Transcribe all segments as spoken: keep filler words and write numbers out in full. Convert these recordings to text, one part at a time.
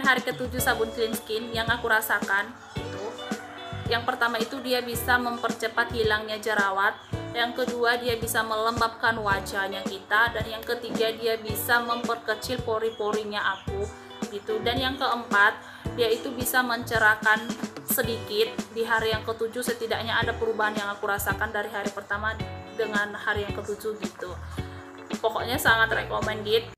pengen hari ketujuh sabun Kleanskin yang aku rasakan itu. Yang pertama itu dia bisa mempercepat hilangnya jerawat, yang kedua dia bisa melembabkan wajahnya kita, dan yang ketiga dia bisa memperkecil pori-porinya aku gitu. Dan yang keempat, dia itu bisa mencerahkan sedikit di hari yang ketujuh, setidaknya ada perubahan yang aku rasakan dari hari pertama dengan hari yang ketujuh gitu. Pokoknya sangat recommended.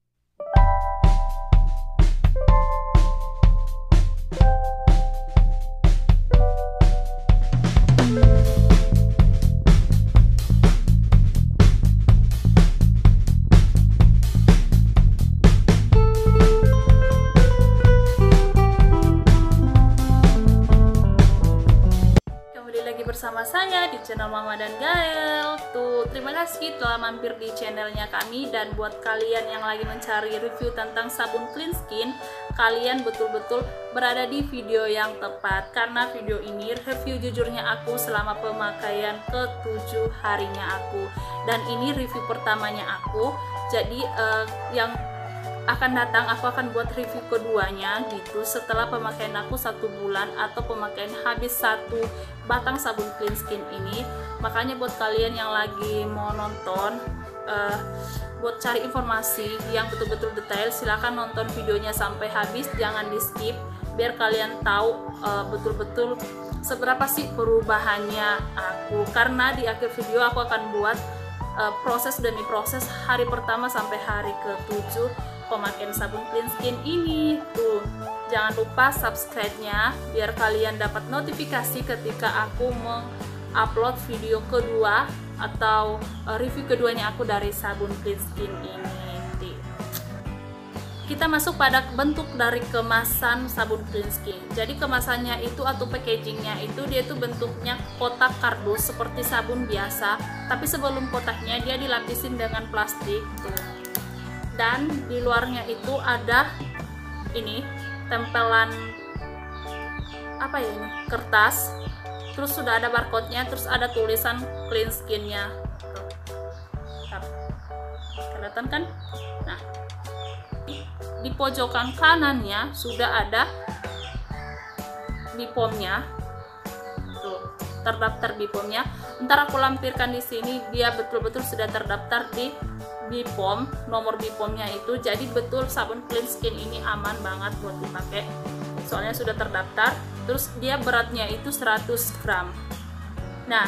Bersama saya di channel Mama dan Gael tuh, terima kasih telah mampir di channelnya kami. Dan buat kalian yang lagi mencari review tentang sabun Kleanskin, kalian betul-betul berada di video yang tepat, karena video ini review jujurnya aku selama pemakaian ketujuh harinya aku, dan ini review pertamanya aku. Jadi eh, yang akan datang aku akan buat review keduanya gitu setelah pemakaian aku satu bulan atau pemakaian habis satu batang sabun Kleanskin ini. Makanya buat kalian yang lagi mau nonton uh, buat cari informasi yang betul-betul detail, silahkan nonton videonya sampai habis, jangan di skip biar kalian tahu betul-betul uh, seberapa sih perubahannya aku, karena di akhir video aku akan buat uh, proses demi proses hari pertama sampai hari ketujuh pemakaian sabun Kleanskin ini tuh. Jangan lupa subscribe-nya biar kalian dapat notifikasi ketika aku mengupload video kedua atau review keduanya aku dari sabun Kleanskin ini. Kita masuk pada bentuk dari kemasan sabun Kleanskin. Jadi kemasannya itu atau packagingnya itu dia itu bentuknya kotak kardus seperti sabun biasa, tapi sebelum kotaknya dia dilapisin dengan plastik tuh. Dan di luarnya itu ada ini tempelan apa ya ini kertas, terus sudah ada barcode-nya, terus ada tulisan Kleanskin-nya, kelihatan kan? Nah, di pojokan kanannya sudah ada B P O M-nya, tuh terdaftar B P O M-nya. Ntar aku lampirkan di sini, dia betul-betul sudah terdaftar di B P O M, nomor B P O M-nya itu. Jadi betul sabun Kleanskin ini aman banget buat dipakai, soalnya sudah terdaftar. Terus dia beratnya itu seratus gram. Nah,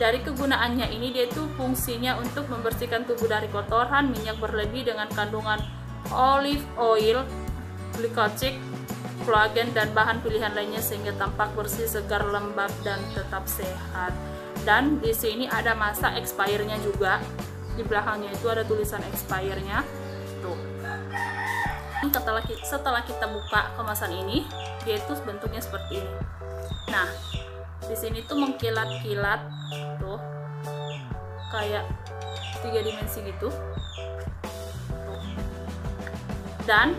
dari kegunaannya ini dia itu fungsinya untuk membersihkan tubuh dari kotoran, minyak berlebih dengan kandungan olive oil, glycolic, kolagen, dan bahan pilihan lainnya sehingga tampak bersih, segar, lembab, dan tetap sehat. Dan di sini ada masa expire-nya juga. Di belakangnya itu ada tulisan expire-nya tuh. Setelah kita, setelah kita buka kemasan ini, dia itu bentuknya seperti ini. Nah, di sini tuh mengkilat-kilat tuh, kayak tiga dimensi gitu. Tuh. Dan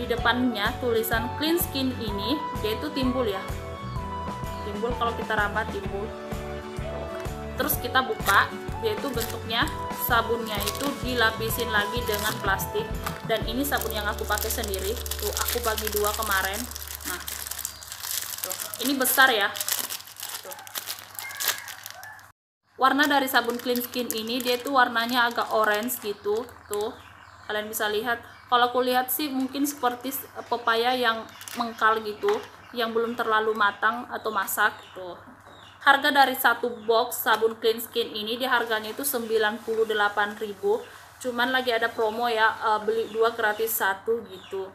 di depannya tulisan Kleanskin ini, dia itu timbul ya, timbul kalau kita rabat timbul. Terus kita buka, yaitu bentuknya sabunnya itu dilapisin lagi dengan plastik. Dan ini sabun yang aku pakai sendiri tuh, aku bagi dua kemarin. Nah tuh, ini besar ya tuh. Warna dari sabun Kleanskin ini dia itu warnanya agak orange gitu tuh, kalian bisa lihat. Kalau aku lihat sih mungkin seperti pepaya yang mengkal gitu, yang belum terlalu matang atau masak tuh. Harga dari satu box sabun Kleanskin ini di harganya itu sembilan puluh delapan ribu rupiah. Cuman lagi ada promo ya, beli dua gratis satu gitu.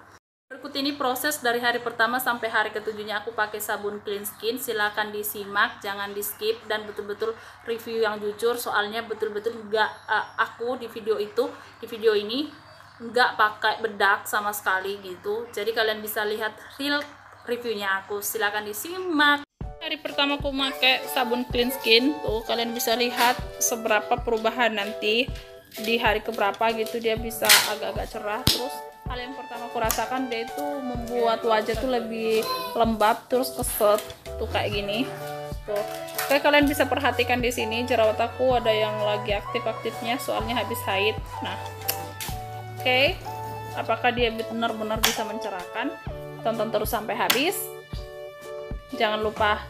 Berikut ini proses dari hari pertama sampai hari ketujuhnya aku pakai sabun Kleanskin. Silahkan disimak, jangan di skip, dan betul-betul review yang jujur. Soalnya betul-betul nggak aku di video itu, di video ini nggak pakai bedak sama sekali gitu. Jadi kalian bisa lihat real reviewnya aku. Silahkan disimak. Hari pertama aku pakai sabun Kleanskin tuh, kalian bisa lihat seberapa perubahan nanti di hari keberapa gitu. Dia bisa agak-agak cerah. Terus hal yang pertama aku rasakan dia itu membuat wajah tuh lebih lembab, terus keset tuh kayak gini tuh. Kayak kalian bisa perhatikan di sini jerawat aku ada yang lagi aktif-aktifnya soalnya habis haid. Nah, oke okay. apakah dia benar-benar bisa mencerahkan. Tonton terus sampai habis. Jangan lupa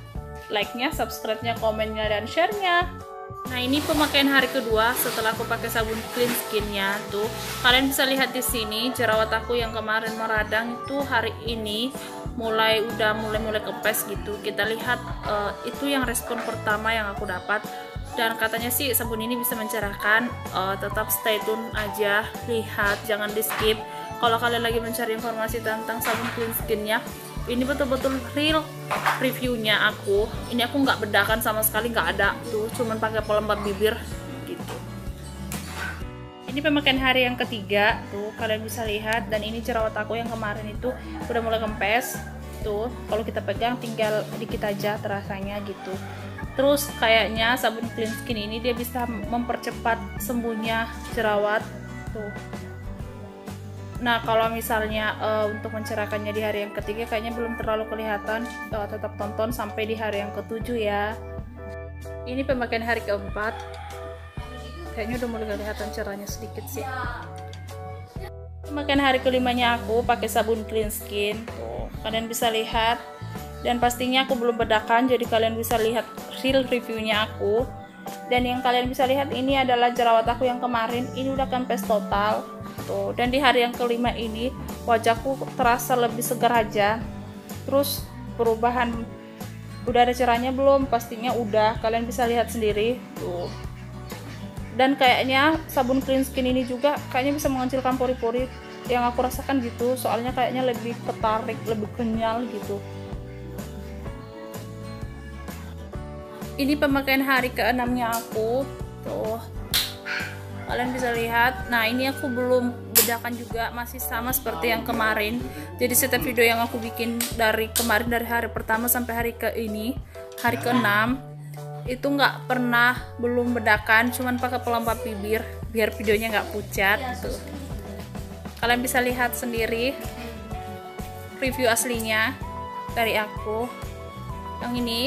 like-nya, subscribe-nya, komen-nya, dan share-nya. Nah, ini pemakaian hari kedua setelah aku pakai sabun Kleanskin-nya tuh. Kalian bisa lihat di sini jerawat aku yang kemarin meradang itu hari ini mulai udah mulai-mulai kempes gitu. Kita lihat uh, itu yang respon pertama yang aku dapat. Dan katanya sih sabun ini bisa mencerahkan. Uh, tetap stay tune aja, lihat, jangan di-skip. Kalau kalian lagi mencari informasi tentang sabun Kleanskin-nya, ini betul-betul real reviewnya aku. Ini aku nggak bedakan sama sekali, nggak ada tuh, cuman pakai pelembab bibir gitu. Ini pemakaian hari yang ketiga tuh, kalian bisa lihat. Dan ini jerawat aku yang kemarin itu udah mulai kempes tuh. Kalau kita pegang tinggal dikit aja terasanya gitu. Terus kayaknya sabun Kleanskin ini dia bisa mempercepat sembuhnya jerawat tuh. Nah, kalau misalnya uh, untuk mencerahkannya di hari yang ketiga kayaknya belum terlalu kelihatan. Uh, tetap tonton sampai di hari yang ketujuh ya. Ini pemakaian hari keempat. Kayaknya udah mulai kelihatan cerahnya sedikit sih. Pemakaian hari kelimanya aku pakai sabun Kleanskin. Tuh, kalian bisa lihat. Dan pastinya aku belum bedakan, jadi kalian bisa lihat real reviewnya aku. Dan yang kalian bisa lihat ini adalah jerawat aku yang kemarin. Ini udah kempes total. Tuh, dan di hari yang kelima ini wajahku terasa lebih segar aja. Terus perubahan, udah ada cerahnya belum? Pastinya udah, kalian bisa lihat sendiri tuh. Dan kayaknya sabun Kleanskin ini juga kayaknya bisa mengecilkan pori-pori yang aku rasakan gitu, soalnya kayaknya lebih ketarik, lebih kenyal gitu. Ini pemakaian hari keenamnya aku tuh, kalian bisa lihat. Nah, ini aku belum bedakan juga, masih sama seperti yang kemarin. Jadi setiap video yang aku bikin dari kemarin, dari hari pertama sampai hari ke ini, hari keenam itu nggak pernah, belum bedakan, cuman pakai pelembab bibir biar videonya nggak pucat gitu. Kalian bisa lihat sendiri review aslinya dari aku. Yang ini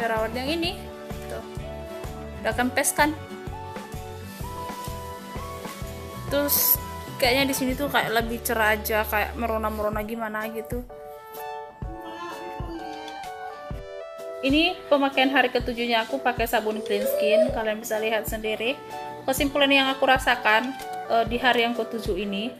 jerawat, yang ini tuh udah kempes kan. Terus kayaknya di sini tuh kayak lebih cerah aja, kayak merona-merona gimana gitu. Ini pemakaian hari ketujuhnya aku pakai sabun Kleanskin. Kalian bisa lihat sendiri. Kesimpulan yang aku rasakan e, di hari yang ketujuh ini,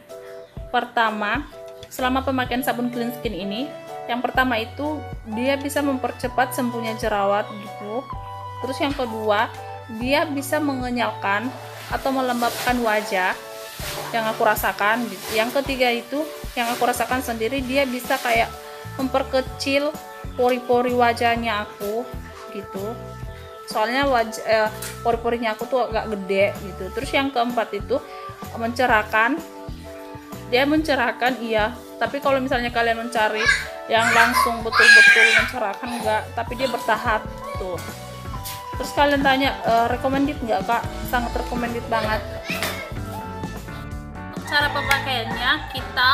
pertama, selama pemakaian sabun Kleanskin ini, yang pertama itu dia bisa mempercepat sembuhnya jerawat gitu. Terus yang kedua, dia bisa mengenyalkan atau melembabkan wajah yang aku rasakan. Yang ketiga itu yang aku rasakan sendiri, dia bisa kayak memperkecil pori-pori wajahnya aku gitu, soalnya wajah eh, pori-porinya aku tuh agak gede gitu. Terus yang keempat itu mencerahkan, dia mencerahkan iya, tapi kalau misalnya kalian mencari yang langsung betul-betul mencerahkan enggak, tapi dia bertahap tuh. Terus kalian tanya, e, recommended nggak kak? Sangat recommended banget. Cara pemakaiannya, kita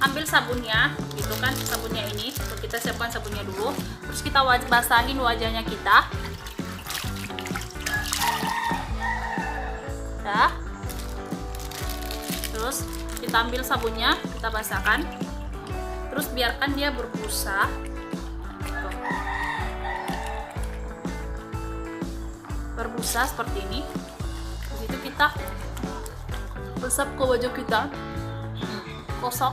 ambil sabunnya gitu kan, sabunnya ini kita siapkan sabunnya dulu, terus kita basahin wajahnya kita ya. Terus kita ambil sabunnya, kita basahkan, terus biarkan dia berbusa. Berbusa seperti ini, habis itu kita resap ke wajah kita, gosok.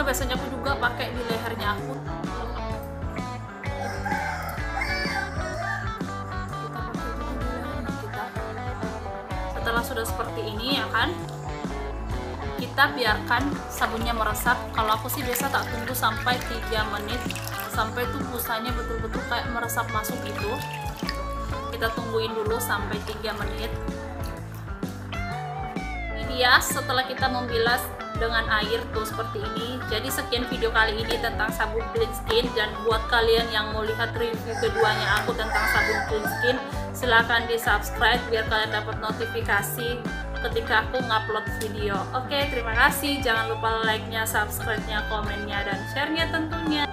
Oke, biasanya aku juga pakai di lehernya aku. Setelah sudah seperti ini ya kan, kita biarkan sabunnya meresap. Kalau aku sih biasa tak tunggu sampai tiga menit, sampai tuh busanya betul-betul kayak meresap masuk gitu. Kita tungguin dulu sampai tiga menit. bias setelah kita membilas dengan air tuh seperti ini. Jadi sekian video kali ini tentang sabun Kleanskin, dan buat kalian yang mau lihat review keduanya aku tentang sabun Kleanskin, silahkan di subscribe biar kalian dapat notifikasi ketika aku ngupload video. Oke, terima kasih, jangan lupa like-nya, subscribe-nya, komen-nya, dan share-nya tentunya.